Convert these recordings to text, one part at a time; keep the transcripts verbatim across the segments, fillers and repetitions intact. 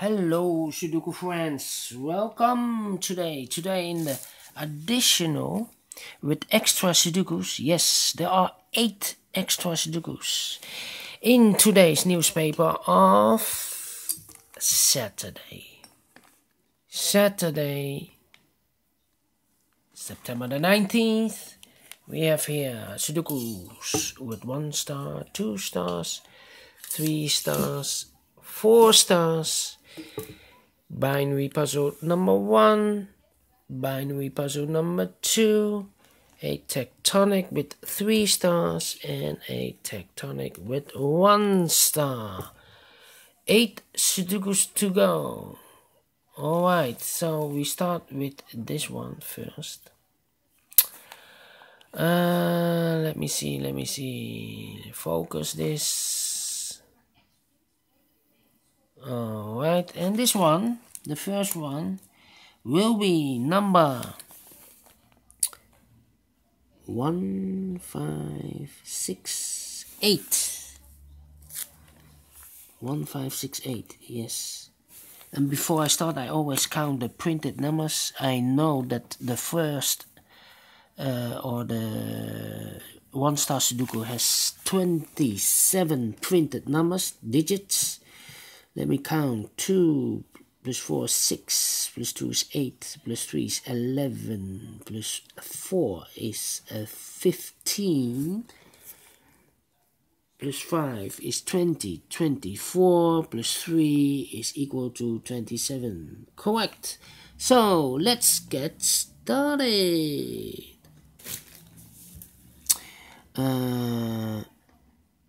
Hello Sudoku friends, welcome today today in the additional with extra Sudokus. Yes, there are eight extra Sudokus in today's newspaper of Saturday Saturday September the nineteenth. We have here Sudokus with one star, two stars, three stars, four stars, binary puzzle number one, binary puzzle number two, a tectonic with three stars, and a tectonic with one star. Eight Sudokus to go. Alright, so we start with this one first. Uh, let me see, let me see. Focus this. Alright, and this one, the first one, will be number one, five, six, eight. One, five, six, eight, yes. And before I start, I always count the printed numbers. I know that the first uh, or the one star Sudoku has twenty-seven printed numbers, digits. Let me count. Two plus four is six, plus two is eight, plus three is eleven, plus four is uh, fifteen, plus five is twenty, twenty-four, plus three is equal to twenty-seven. Correct. So let's get started. Uh,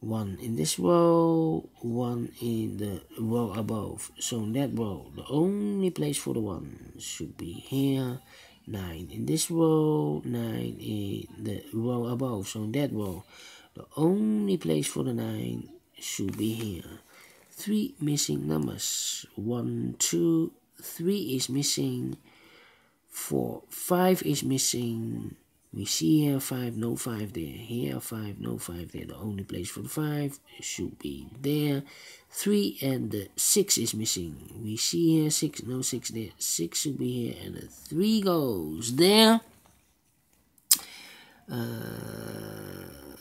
one in this row, one in the row above, so in that row the only place for the one should be here. Nine in this row, nine in the row above, so in that row the only place for the nine should be here. Three missing numbers. One, two, three is missing, four, five is missing. We see here five, no five there. Here five, no five there. The only place for the five should be there. Three and the six is missing. We see here six, no six there. Six should be here, and the three goes there. Uh,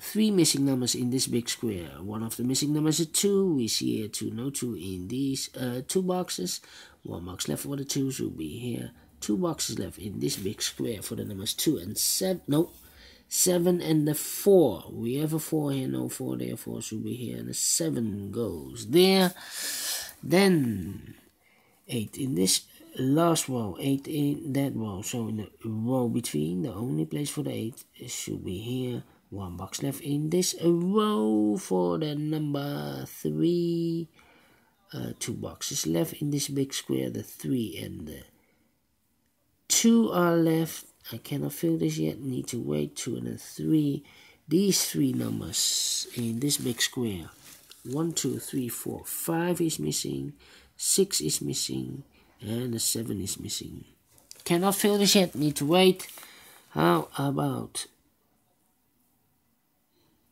three missing numbers in this big square. One of the missing numbers is two. We see here two, no two in these uh, two boxes. One box left for the two should be here. Two boxes left in this big square for the numbers two and seven. No, seven and the four. We have a four here, no four there. Four should be here, and the seven goes there. Then eight in this last row, eight in that row. So in the row between, the only place for the eight should be here. One box left in this row for the number three. Uh, two boxes left in this big square. The three and the two are left. I cannot fill this yet, need to wait. Two and a three. These three numbers in this big square. One, two, three, four, five is missing, six is missing, and the seven is missing. Cannot fill this yet, need to wait. How about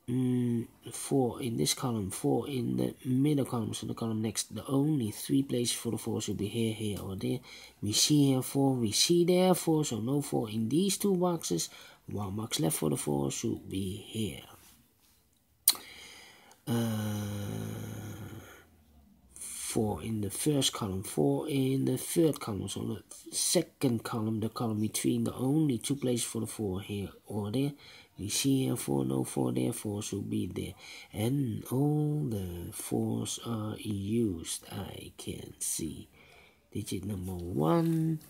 mm, four in this column, four in the middle column, so the column next, the only three places for the four should be here, here, or there. We see here four, we see there four, so no four in these two boxes. One box left for the four should be here. Uh, four in the first column, four in the third column, so the second column, the column between, the only two places for the four, here or there. We see here four, no four there, four should be there. And all the fours are used, I can see. Digit number one.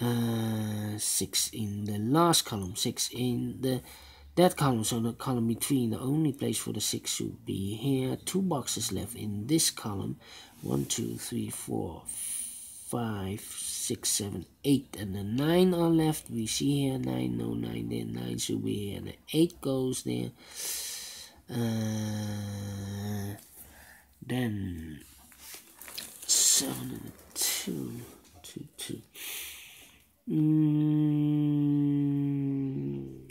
Uh, six in the last column, six in the that column, so the column between, the only place for the six should be here. Two boxes left in this column. One, two, three, four, five, six, seven, eight, and the nine are left. We see here nine, no nine there, nine should be here, and the eight goes there. Uh, then seven and a two, two, two. Mm,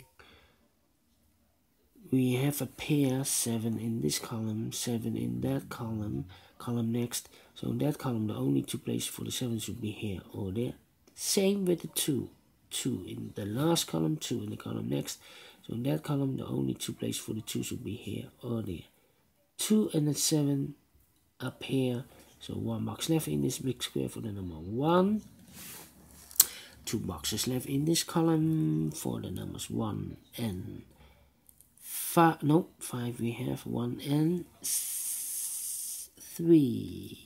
we have have a pair, seven in this column, seven in that column, column next. So in that column, the only two places for the seven should be here or there. Same with the two. two in the last column, two in the column next. So in that column, the only two places for the two should be here or there. two and the seven up here. So one box left in this big square for the number one. Two boxes left in this column for the numbers one and five. No, five we have one and three.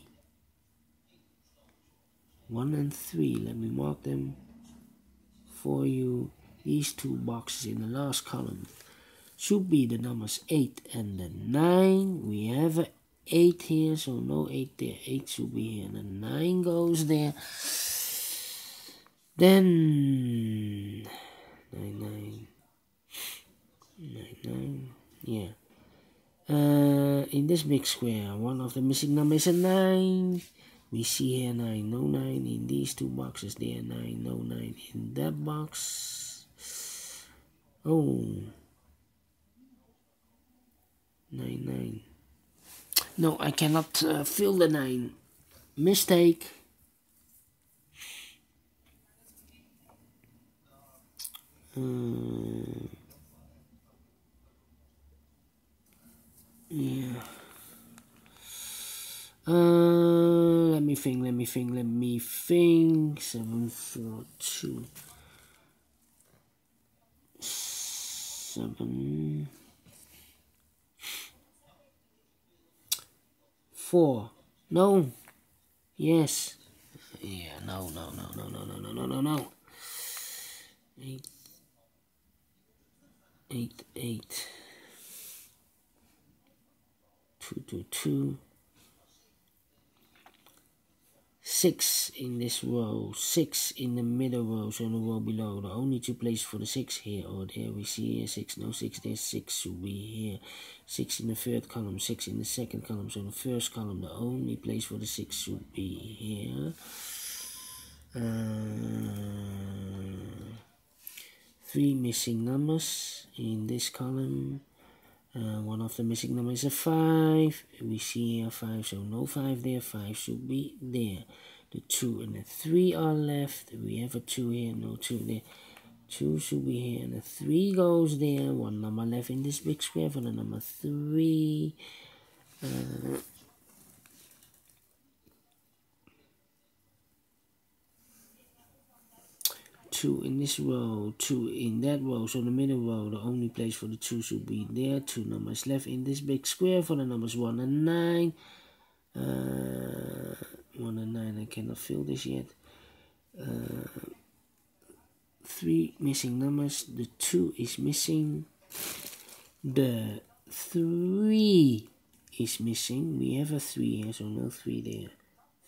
One and three. Let me mark them for you. These two boxes in the last column should be the numbers eight and the nine. We have an eight here, so no eight there. eight should be here, and the nine goes there. Then nine nine nine nine, yeah. Uh, in this big square, one of the missing numbers is a nine. We see here nine, no nine in these two boxes. There nine, no nine in that box. Oh, nine nine. No, I cannot uh, fill the nine. Mistake. Uh, yeah. Uh, let me think. Let me think. Let me think. Seven, four, two, seven, four. No. Yes. Yeah. No. No. No. No. No. No. No. No. No. Eight. Eight, eight, two, two, two, six in this row, six in the middle row, so in the row below, the only two places for the six here or there. We see here six, no six, there's six should be here, six in the third column, six in the second column, so in the first column, the only place for the six should be here. Uh, Three missing numbers in this column. Uh, one of the missing numbers is a five. We see here five, so no five there. five should be there. The two and the three are left. We have a two here, no two there. two should be here, and the three goes there. One number left in this big square for the number three. Uh, two in this row, two in that row, so the middle row, the only place for the two should be there. Two numbers left in this big square for the numbers one and nine. Uh, one and nine, I cannot fill this yet. Uh, three missing numbers, the two is missing, the three is missing. We have a three here, so no three there.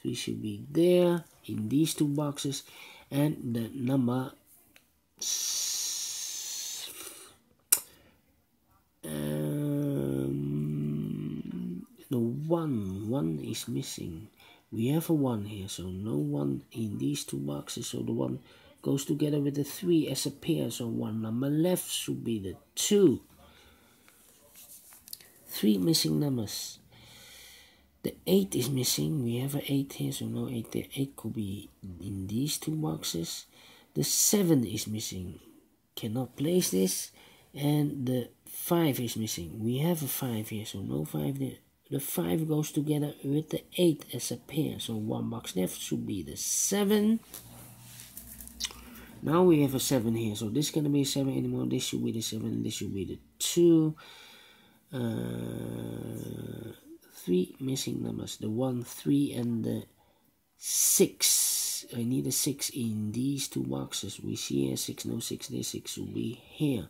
three should be there in these two boxes. And the number um, the one one is missing. We have a one here, so no one in these two boxes. So the one goes together with the three as a pair. So one number left should be the two. Three missing numbers. The eight is missing. We have an eight here, so no eight there. eight could be in these two boxes. The seven is missing. Cannot place this. And the five is missing. We have a five here, so no five there. The five goes together with the eight as a pair. So one box left should be the seven. Now we have a seven here. So this cannot be a seven anymore. This should be the seven. This should be the two. Uh... Three missing numbers, the one, three, and the six. I need a six in these two boxes. We see here six, no six there. Six will be here.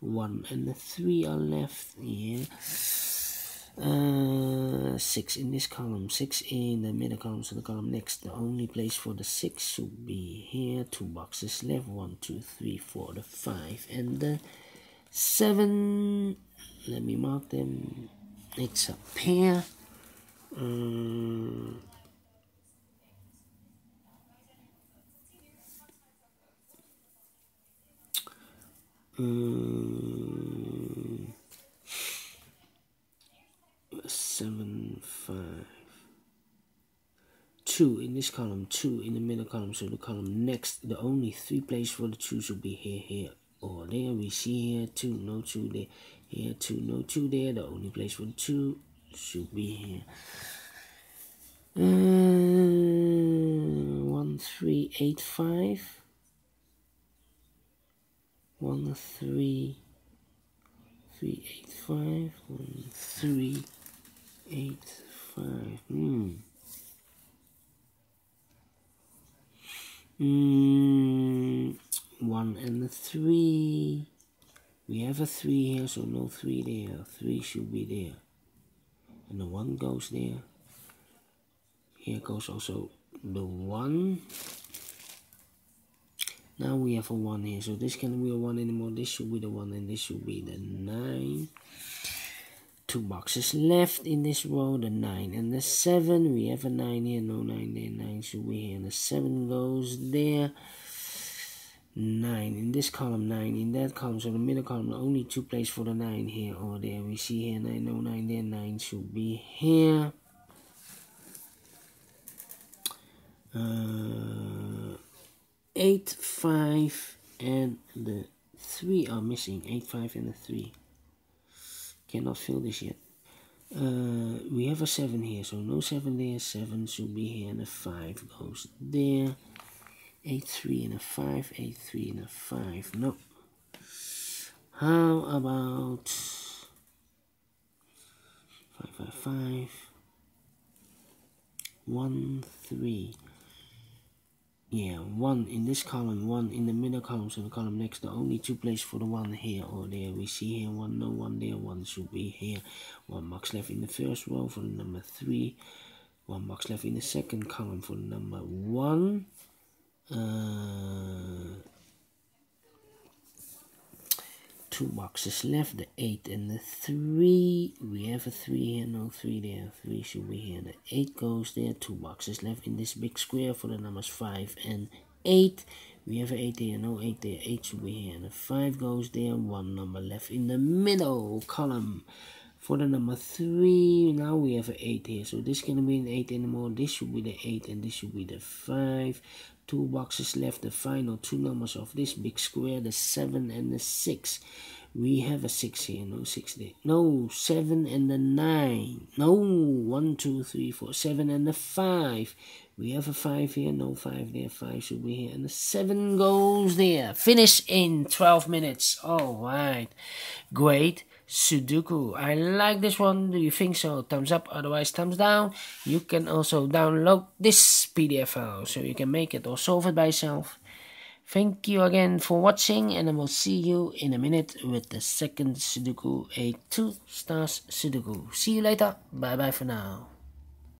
One and the three are left here. Uh, six in this column, six in the middle column, so the column next. The only place for the six should be here. Two boxes left. One, two, three, four, the five, and the seven. Let me mark them. It's a pair. Um, um, seven, five, two in this column, two in the middle column, so the column next, the only three places for the twos will be here, here, or there. We see here, two, no two there, here, two, no two there. The only place for the two should be here. Uh, one, three, eight, five. One, three, three, eight, five. One, three, eight, five. Hmm. Hmm. One and a three. We have a three here, so no three there. Three should be there, and the one goes there. Here goes also the one. Now we have a one here, so this can't be a one anymore. This should be the one, and this should be the nine. Two boxes left in this row, the nine and the seven. We have a nine here, no nine there. Nine should be here, and the seven goes there. nine in this column, nine in that column. So the middle column, only two places for the nine, here or there. We see here nine, no nine there. Nine should be here. Uh, eight, five, and the three are missing. Eight, five, and the three. Cannot fill this yet. Uh, we have a seven here, so no seven there. Seven should be here, and a five goes there. eight, three, and a five. eight, three, and a five. No. How about five, five, five. one, three. Yeah, one in this column, one in the middle column, so the column next, the only two places for the one here or there. We see here one, no one there. One should be here. One box left in the first row for the number three. One box left in the second column for the number one. Uh, two boxes left, the eight and the three. We have a three here, no three there. Three should be here, the eight goes there. Two boxes left in this big square for the numbers five and eight. We have an eight there, no eight there. Eight should be here, and the five goes there. One number left in the middle column for the number three. Now we have an eight here, so this can't be an eight anymore. This should be the eight, and this should be the five. Two boxes left, the final two numbers of this big square, the seven and the six. We have a six here, no six there. No, seven and the nine. No, one, two, three, four, seven and the five. We have a five here, no five there. Five should be here, and the seven goes there. Finish in twelve minutes. All right. Great Sudoku. I like this one. Do you think so? Thumbs up, otherwise thumbs down. You can also download this P D F file so you can make it or solve it by yourself. Thank you again for watching, and I will see you in a minute with the second Sudoku, a two stars Sudoku. See you later. Bye bye for now.